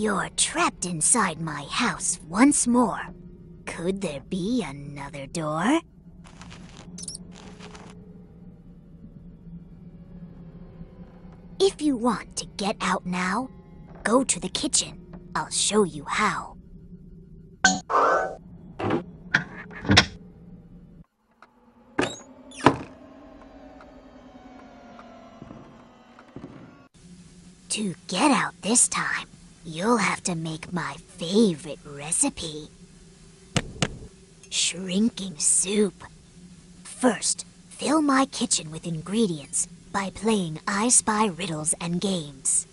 You're trapped inside my house once more. Could there be another door? If you want to get out now, go to the kitchen. I'll show you how. To get out this time, you'll have to make my favorite recipe. Shrinking soup. First, fill my kitchen with ingredients by playing I Spy riddles and games.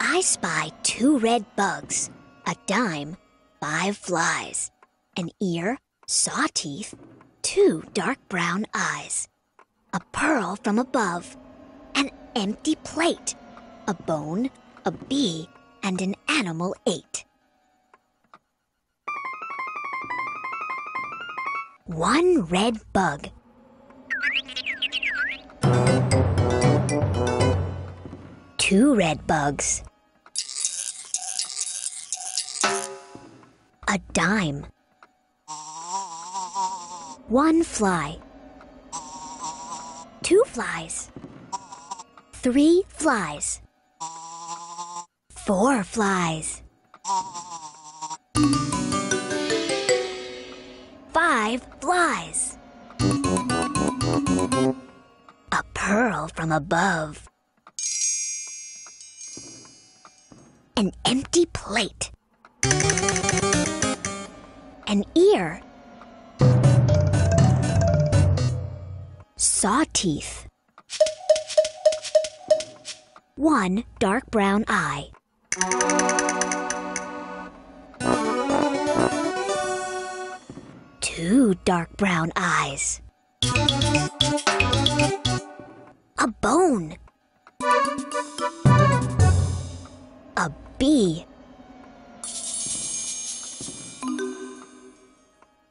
I spy 2 red bugs, a dime, 5 flies, an ear, saw teeth, 2 dark brown eyes, a pearl from above, an empty plate, a bone, a bee, and an animal ate. One red bug. Two red bugs. A dime. One fly. 2 flies. 3 flies. 4 flies. 5 flies. A pearl from above. An empty plate. An ear. Saw teeth. 1 dark brown eye. 2 dark brown eyes. A bone. A bee.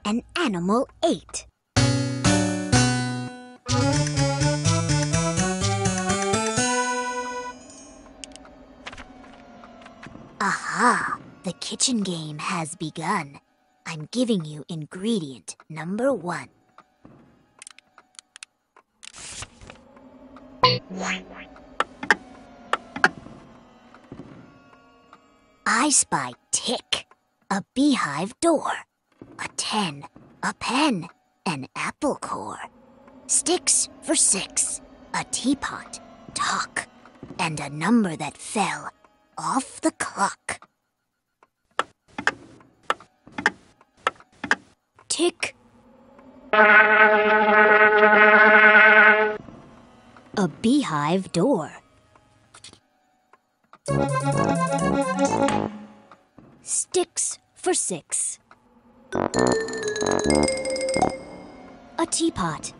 An animal ate. Aha! The kitchen game has begun. I'm giving you ingredient number 1. I spy tick, a beehive door, a 10, a pen, an apple core, sticks for 6, a teapot, talk, and a number that fell off the clock. Tick. A beehive door. Sticks for 6. A teapot.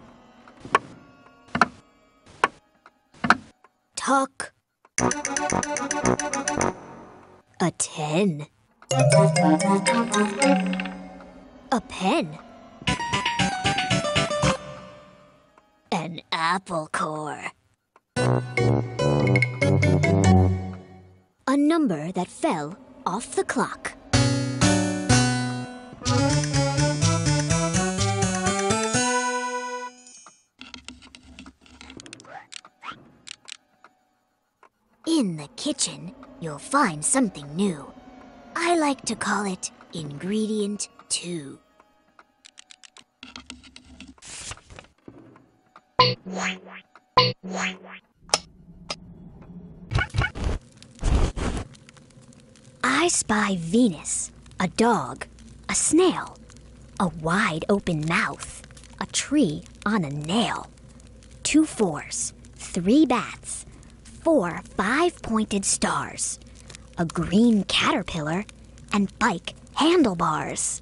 Talk. A 10. A pen. An apple core. A number that fell off the clock. In the kitchen, you'll find something new. I like to call it Ingredient 2. I spy Venus, a dog, a snail, a wide open mouth, a tree on a nail, 2 fours, 3 bats, 4 5-pointed stars, a green caterpillar, and bike handlebars.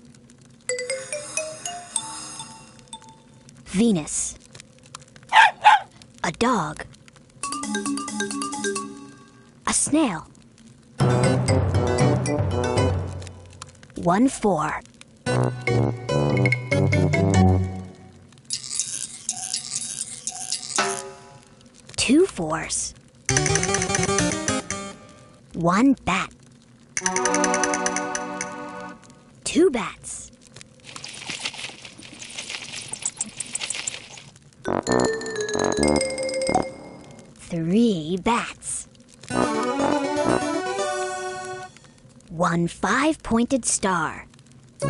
Venus. A dog. A snail. 1 4. force. One bat. 2 bats. 3 bats. 1 5-pointed star. 2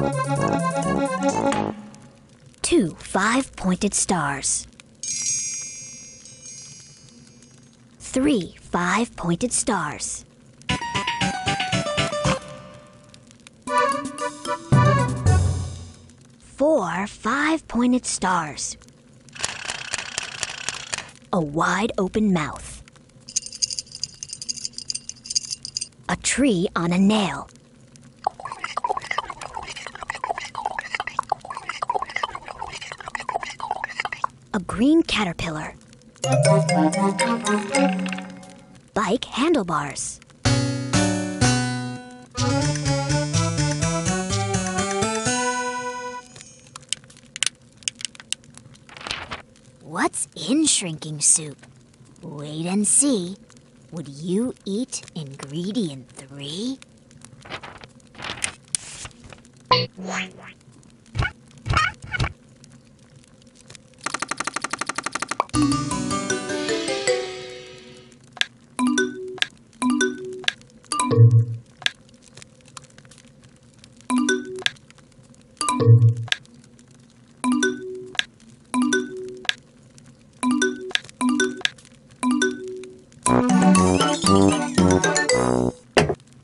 5-pointed stars. 3 5-pointed stars. Four 5-pointed stars. A wide open mouth. A tree on a nail. 1 green caterpillar. Bike handlebars. 'What's in shrinking soup? Wait and see. Would you eat ingredient 3?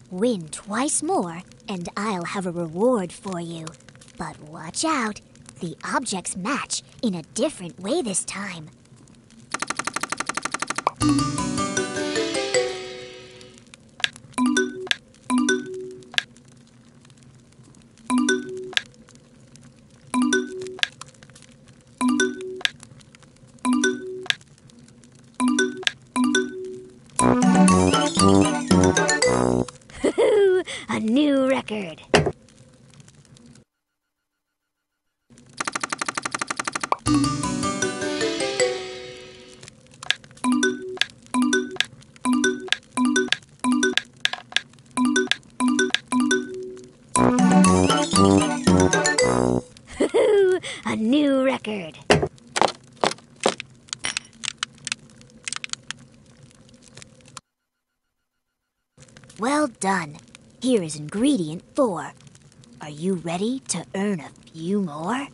Win twice more, and I'll have a reward for you. But watch out, the objects match in a different way this time. A new record. A new record. Well done. Here is ingredient 4. Are you ready to earn a few more?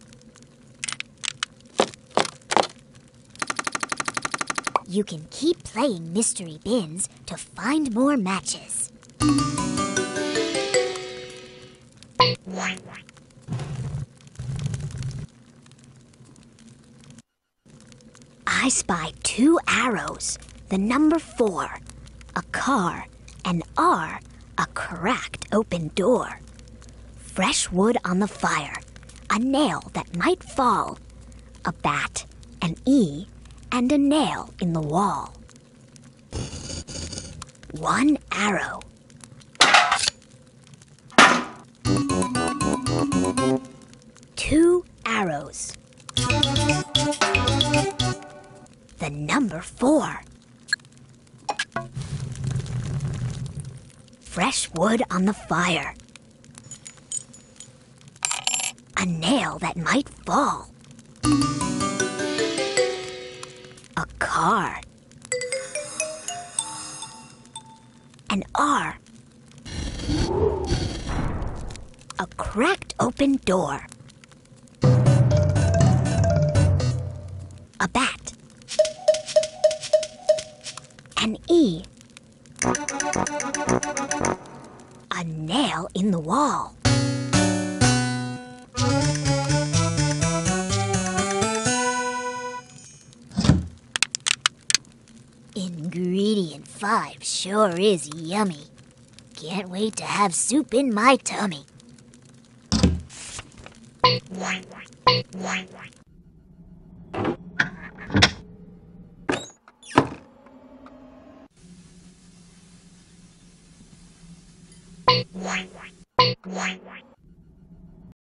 You can keep playing mystery bins to find more matches. I spy 2 arrows, the number 4, a car, an R, a cracked open door. Fresh wood on the fire. A nail that might fall. A bat, an E, and a nail in the wall. 1 arrow. 2 arrows. The number 4. Fresh wood on the fire. A nail that might fall. A car. An R. A cracked open door. A bat. An E. A nail in the wall. Ingredient 5 sure is yummy. Can't wait to have soup in my tummy. What?